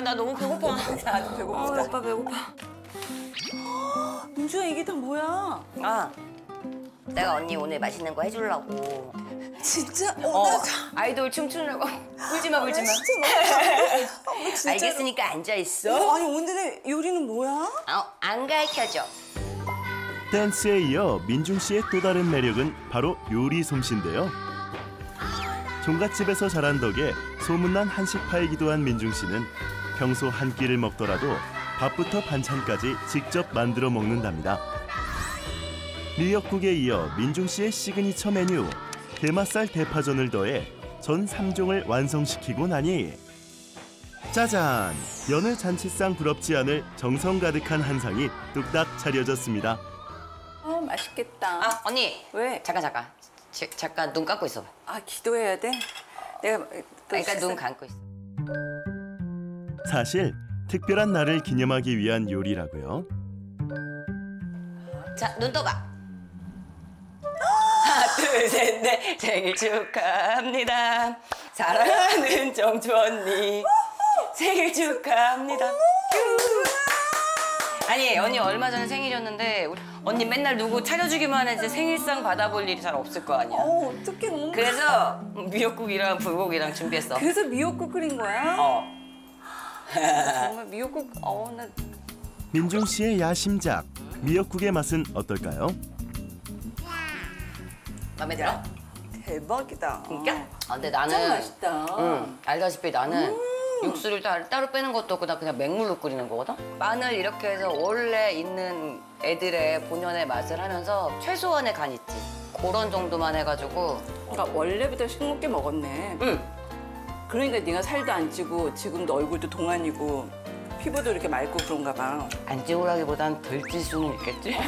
아, 나 너무 배고파. 나도 배고프다. 아, 오빠 배고파. 민주야, 이게 다 뭐야? 아, 내가 언니 오늘 맛있는 거 해주려고. 진짜? 나... 아이돌 춤추느라고. 울지마, 울지마. 진짜. 알겠으니까 앉아있어. 아니, 오늘의 요리는 뭐야? 안 가르쳐줘. 댄스에 이어 민중 씨의 또 다른 매력은 바로 요리 솜씨인데요. 종갓집에서 자란 덕에 소문난 한식파이기도 한 민중 씨는 평소 한 끼를 먹더라도 밥부터 반찬까지 직접 만들어 먹는답니다. 미역국에 이어 민중 씨의 시그니처 메뉴 게맛살 대파전을 더해 전 3종을 완성시키고 나니 짜잔! 여느 잔치상 부럽지 않을 정성 가득한 한상이 뚝딱 차려졌습니다. 맛있겠다. 아, 언니. 왜? 잠깐. 잠깐 눈 감고 있어. 아, 기도해야 돼? 내가 그러니까 눈 감고 있어. 사실 특별한 날을 기념하기 위한 요리라고요. 자, 눈 떠봐. 하나, 둘, 셋, 넷. 생일 축하합니다. 사랑하는 정주 언니. 생일 축하합니다. 아니, 언니 얼마 전에 생일이었는데 언니 맨날 누구 차려주기만 해서 생일상 받아볼 일이 잘 없을 거 아니야. 어떡해, 너무. 그래서 미역국이랑 불고기랑 준비했어. 그래서 미역국 끓인 거야? 정말 미역국. 나... 민중 씨의 야심작, 미역국의 맛은 어떨까요? 마음에 들어? 대박이다. 진짜? 근데 나는 진짜 맛있다. 알다시피 나는 육수를 따로 빼는 것도 없고 그냥 맹물로 끓이는 거거든? 마늘 이렇게 해서 원래 있는 애들의 본연의 맛을 하면서 최소한의 간 있지. 그런 정도만 해가지고. 그러니까 원래부터 식목게 먹었네. 응. 그러니까 네가 살도 안 찌고 지금도 얼굴도 동안이고 피부도 이렇게 맑고 그런가 봐. 안 찌고라기보단 덜 찔 수는 있겠지?